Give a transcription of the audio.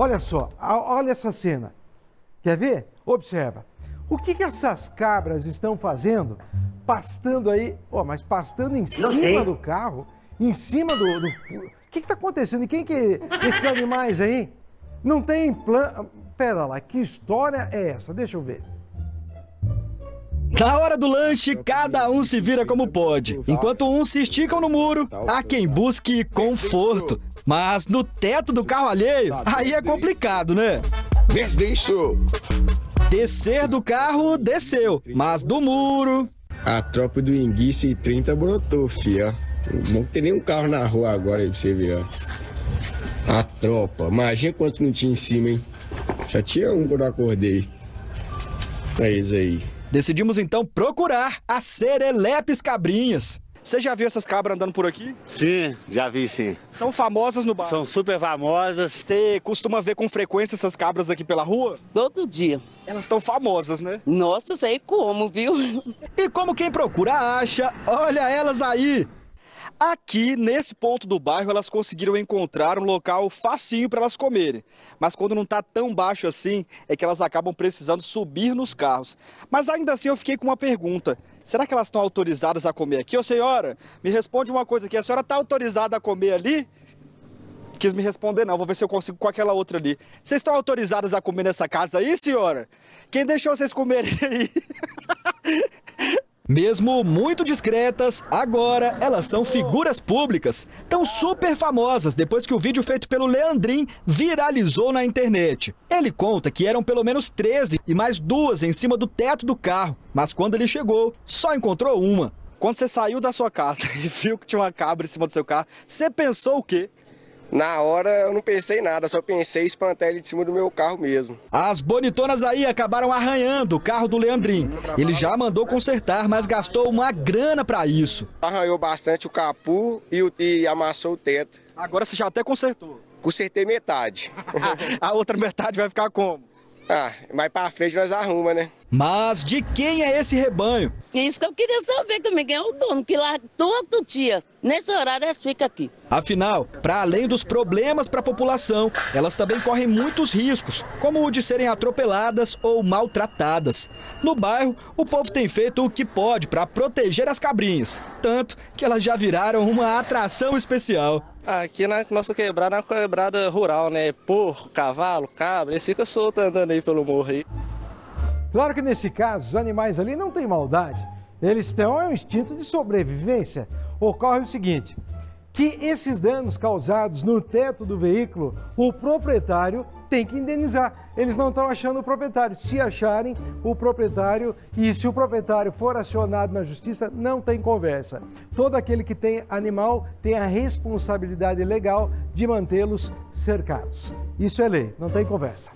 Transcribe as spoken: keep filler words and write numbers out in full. Olha só, olha essa cena. Quer ver? Observa. O que, que essas cabras estão fazendo? Pastando aí, ó, mas pastando em cima do carro, em cima do... do... O que está acontecendo? E quem que... Esses animais aí não tem plano... Pera lá, que história é essa? Deixa eu ver. Na hora do lanche, cada um se vira como pode. Enquanto uns se esticam no muro, há quem busque conforto. Mas no teto do carro alheio, aí é complicado, né? Desde isso. Descer do carro, desceu. Mas do muro... A tropa do Enguice trinta brotou, fia. Não tem nenhum carro na rua agora aí pra você ver, ó. A tropa. Imagina quantos não tinha em cima, hein? Já tinha um quando eu acordei. É isso aí. Decidimos, então, procurar as serelepes cabrinhas. Você já viu essas cabras andando por aqui? Sim, já vi, sim. São famosas no bairro? São super famosas. Você costuma ver com frequência essas cabras aqui pela rua? Todo dia. Elas estão famosas, né? Nossa, sei como, viu? E como quem procura acha, olha elas aí. Aqui, nesse ponto do bairro, elas conseguiram encontrar um local facinho para elas comerem. Mas quando não está tão baixo assim, é que elas acabam precisando subir nos carros. Mas ainda assim eu fiquei com uma pergunta. Será que elas estão autorizadas a comer aqui? Ô senhora, me responde uma coisa aqui. A senhora está autorizada a comer ali? Quis me responder não, vou ver se eu consigo com aquela outra ali. Vocês estão autorizadas a comer nessa casa aí, senhora? Quem deixou vocês comerem aí? Mesmo muito discretas, agora elas são figuras públicas, tão super famosas depois que o vídeo feito pelo Leandrin viralizou na internet. Ele conta que eram pelo menos treze e mais duas em cima do teto do carro, mas quando ele chegou, só encontrou uma. Quando você saiu da sua casa e viu que tinha uma cabra em cima do seu carro, você pensou o quê? Na hora eu não pensei nada, só pensei em espantar ele de cima do meu carro mesmo. As bonitonas aí acabaram arranhando o carro do Leandrin. Ele já mandou consertar, mas gastou uma grana pra isso. Arranhou bastante o capô e, o, e amassou o teto. Agora você já até consertou? Consertei metade. A outra metade vai ficar como? Ah, mais pra frente nós arruma, né? Mas de quem é esse rebanho? Isso que eu queria saber também, quem é o dono, que lá todo dia, nesse horário, elas ficam aqui. Afinal, para além dos problemas para a população, elas também correm muitos riscos, como o de serem atropeladas ou maltratadas. No bairro, o povo tem feito o que pode para proteger as cabrinhas, tanto que elas já viraram uma atração especial. Aqui na nossa quebrada é uma quebrada rural, né? Porco, cavalo, cabra, eles ficam soltos andando aí pelo morro aí. Claro que nesse caso, os animais ali não têm maldade. Eles têm um instinto de sobrevivência. Ocorre o seguinte, que esses danos causados no teto do veículo, o proprietário tem que indenizar. Eles não estão achando o proprietário. Se acharem o proprietário, e se o proprietário for acionado na justiça, não tem conversa. Todo aquele que tem animal tem a responsabilidade legal de mantê-los cercados. Isso é lei, não tem conversa.